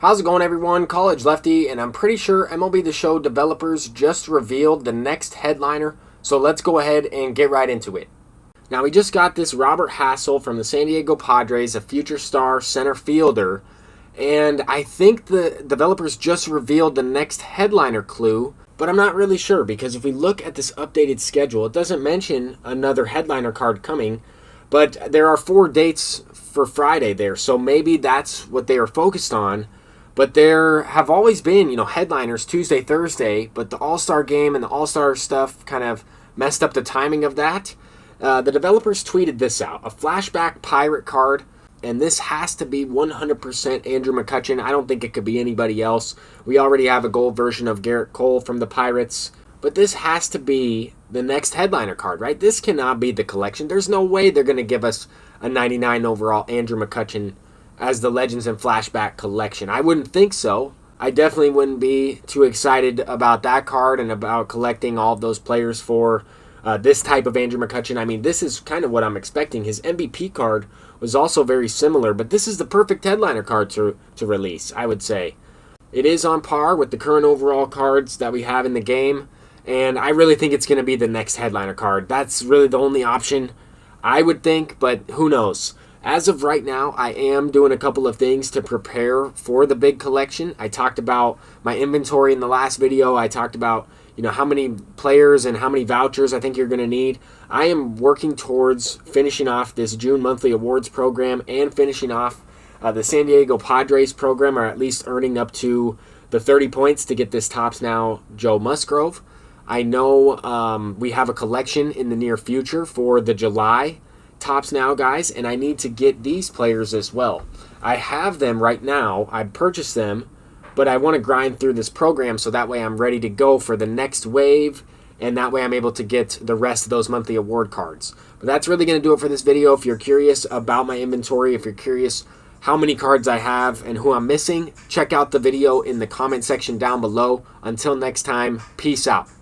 How's it going, everyone? College Lefty, and I'm pretty sure MLB The Show developers just revealed the next headliner, so let's go ahead and get right into it. Now, we just got this Robert Hassell from the San Diego Padres, a future star center fielder, and I think the developers just revealed the next headliner clue, but I'm not really sure because if we look at this updated schedule, it doesn't mention another headliner card coming, but there are 4 dates for Friday there, so maybe that's what they are focused on. But there have always been, you know, headliners Tuesday, Thursday, but the All-Star game and the All-Star stuff kind of messed up the timing of that. The developers tweeted this out, a flashback pirate card, and this has to be 100% Andrew McCutchen. I don't think it could be anybody else. We already have a gold version of Garrett Cole from the Pirates, but this has to be the next headliner card, right? This cannot be the collection. There's no way they're going to give us a 99 overall Andrew McCutchen as the Legends and Flashback collection. I wouldn't think so. I definitely wouldn't be too excited about that card and about collecting all of those players for this type of Andrew McCutchen. I mean, this is kind of what I'm expecting. His MVP card was also very similar, but this is the perfect headliner card to release, I would say. It is on par with the current overall cards that we have in the game, and I really think it's going to be the next headliner card. That's really the only option, I would think, but who knows. As of right now, I am doing a couple of things to prepare for the big collection. I talked about my inventory in the last video. I talked about, you know, how many players and how many vouchers I think you're going to need. I am working towards finishing off this June monthly awards program and finishing off the San Diego Padres program, or at least earning up to the 30 points to get this Topps Now Joe Musgrove. I know we have a collection in the near future for the July Topps Now guys, and I need to get these players as well. I have them right now. I purchased them, but I want to grind through this program so that way I'm ready to go for the next wave, and that way I'm able to get the rest of those monthly award cards. But that's really going to do it for this video. If you're curious about my inventory, if you're curious how many cards I have and who I'm missing, check out the video in the comment section down below. Until next time, peace out.